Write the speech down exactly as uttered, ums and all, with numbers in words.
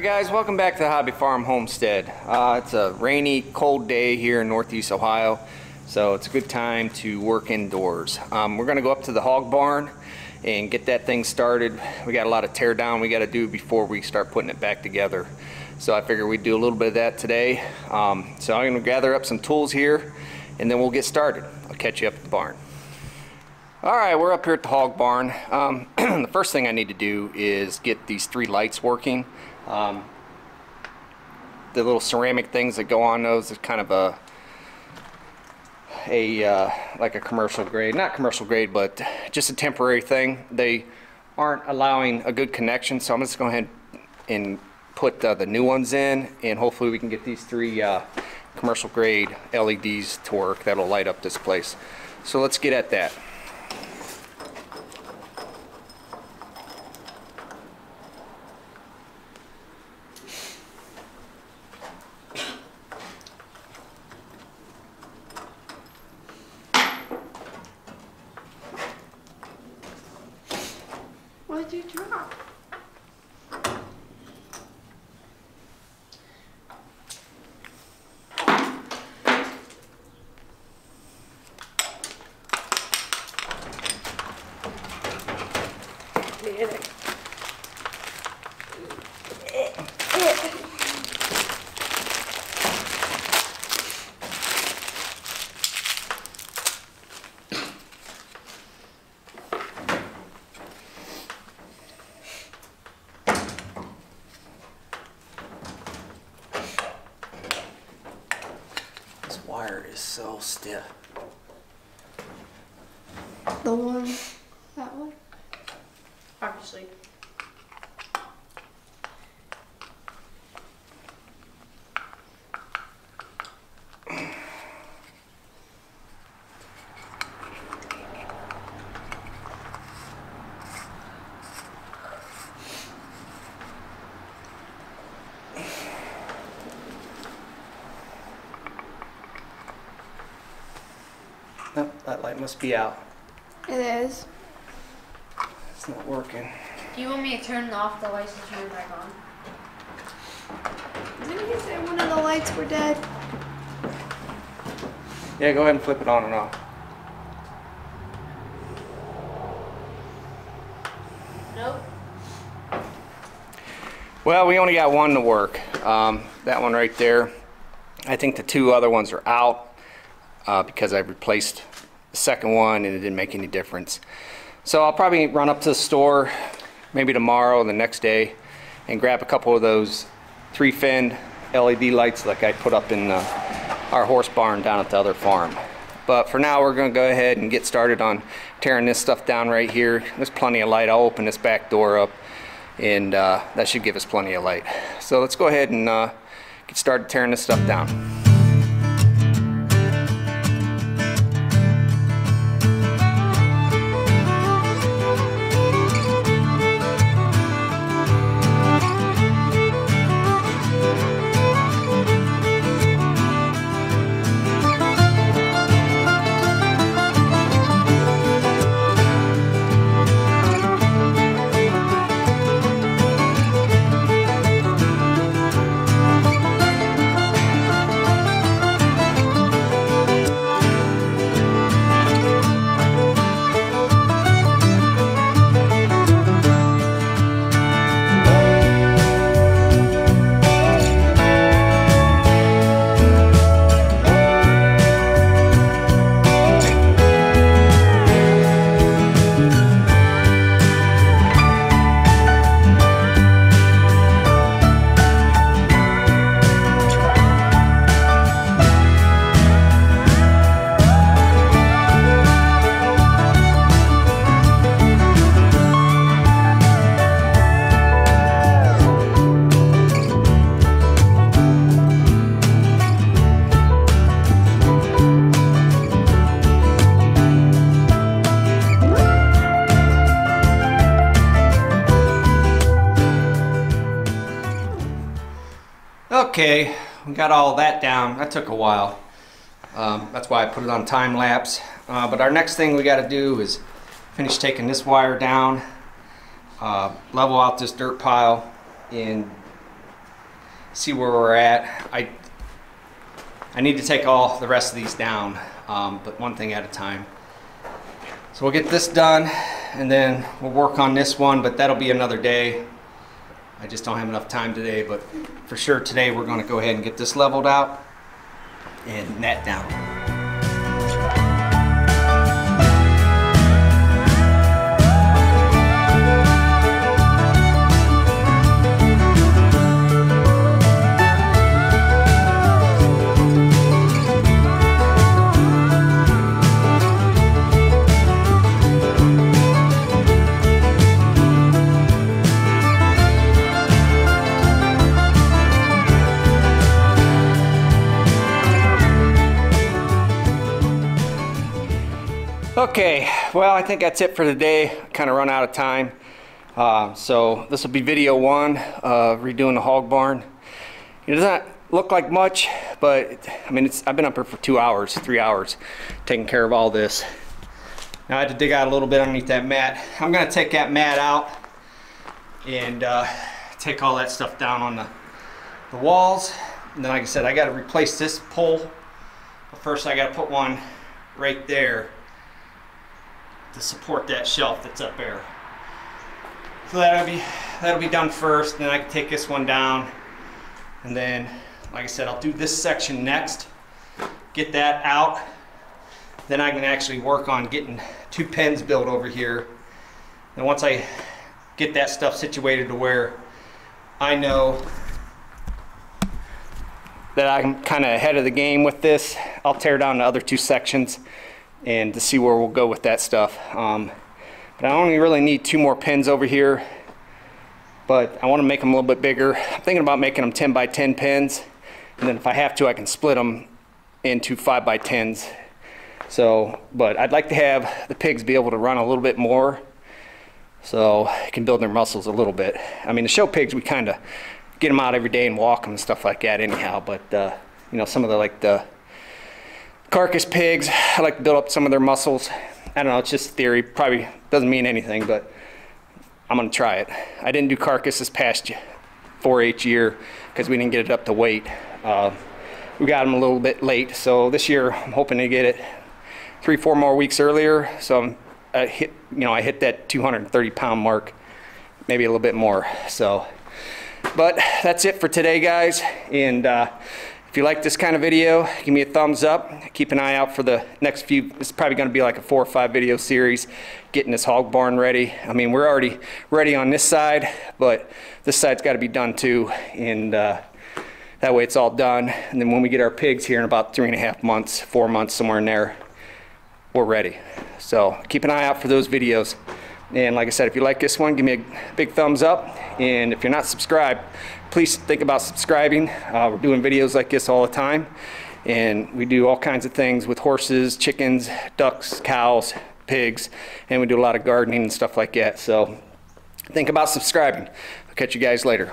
Alright guys, welcome back to the Hobby Farm Homestead. Uh, it's a rainy, cold day here in Northeast Ohio, so it's a good time to work indoors. Um, we're going to go up to the hog barn and get that thing started. We got a lot of tear down we got to do before we start putting it back together. So I figured we'd do a little bit of that today. Um, so I'm going to gather up some tools here and then we'll get started. I'll catch you up at the barn. Alright, we're up here at the hog barn. Um, the first thing I need to do is get these three lights working. Um, the little ceramic things that go on those is kind of a a uh, like a commercial grade, not commercial grade, but just a temporary thing. They aren't allowing a good connection, so I'm just going to go ahead and put uh, the new ones in, and hopefully we can get these three uh, commercial grade L E Ds to work. That'll light up this place. So let's get at that. What did you drop? So stiff. The one, that one? Obviously. Nope, that light must be out. It is. It's not working. Do you want me to turn off the lights and turn it back on? Didn't you say one of the lights were dead? Yeah, go ahead and flip it on and off. Nope. Well, we only got one to work. Um, that one right there. I think the two other ones are out. Uh, because I replaced the second one and it didn't make any difference. So I'll probably run up to the store maybe tomorrow or the next day and grab a couple of those three fin L E D lights like I put up in uh, our horse barn down at the other farm. But for now we're going to go ahead and get started on tearing this stuff down right here. There's plenty of light. I'll open this back door up and uh, that should give us plenty of light. So let's go ahead and uh, get started tearing this stuff down. Okay, we got all that down. That took a while. Um, that's why I put it on time lapse. Uh, but our next thing we got to do is finish taking this wire down, uh, level out this dirt pile, and see where we're at. I I need to take all the rest of these down, um, but one thing at a time. So we'll get this done, and then we'll work on this one, but that'll be another day. I just don't have enough time today, but for sure today we're going to go ahead and get this leveled out and net down. Okay, well, I think that's it for today. I kind of run out of time. Uh, so this will be video one of redoing the hog barn. It does not look like much, but I mean, it's, I've been up here for two hours, three hours, taking care of all this. Now I had to dig out a little bit underneath that mat. I'm gonna take that mat out and uh, take all that stuff down on the, the walls. And then, like I said, I gotta replace this pole. But first I gotta put one right there to support that shelf that's up there. So that'll be that'll be done first, then I can take this one down, and then, like I said, I'll do this section next, get that out, then I can actually work on getting two pens built over here. And once I get that stuff situated to where I know that I'm kind of ahead of the game with this, I'll tear down the other two sections and to see where we'll go with that stuff. Um, but I only really need two more pens over here, but I want to make them a little bit bigger. I'm thinking about making them ten by ten pens, and then if I have to, I can split them into five by tens. So, but I'd like to have the pigs be able to run a little bit more, so I can build their muscles a little bit. I mean, the show pigs, we kind of get them out every day and walk them and stuff like that anyhow, but uh, you know, some of the, like the carcass pigs, I like to build up some of their muscles. I don't know, it's just theory, probably doesn't mean anything, but I'm gonna try it. I didn't do carcass this past four H year because we didn't get it up to weight. Uh, we got them a little bit late, so this year I'm hoping to get it three, four more weeks earlier. So I'm, I hit, you know, I hit that two hundred thirty pound mark, maybe a little bit more. So, but that's it for today, guys, and. Uh, If you like this kind of video, give me a thumbs up. Keep an eye out for the next few. It's probably going to be like a four or five video series, getting this hog barn ready. I mean, we're already ready on this side, but this side's got to be done too. And uh, that way it's all done. And then when we get our pigs here in about three and a half months, four months, somewhere in there, we're ready. So keep an eye out for those videos. And like I said, if you like this one, give me a big thumbs up. And if you're not subscribed, please think about subscribing. Uh, we're doing videos like this all the time. And we do all kinds of things with horses, chickens, ducks, cows, pigs. And we do a lot of gardening and stuff like that. So think about subscribing. I'll catch you guys later.